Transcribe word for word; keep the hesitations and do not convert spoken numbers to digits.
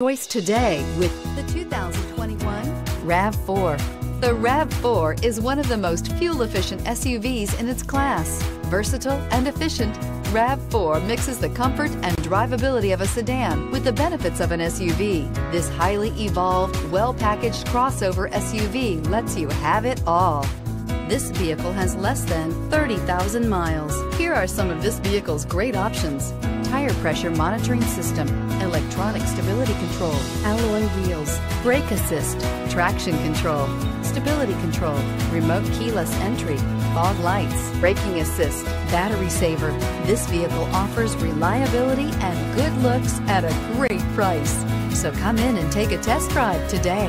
Choice today with the two thousand twenty-one RAV four. The RAV four is one of the most fuel-efficient S U Vs in its class. Versatile and efficient, RAV four mixes the comfort and drivability of a sedan with the benefits of an S U V. This highly evolved, well-packaged crossover S U V lets you have it all. This vehicle has less than thirty thousand miles. Here are some of this vehicle's great options: tire pressure monitoring system, electronic stability control, alloy wheels, brake assist, traction control, stability control, remote keyless entry, fog lights, braking assist, battery saver. This vehicle offers reliability and good looks at a great price. So come in and take a test drive today.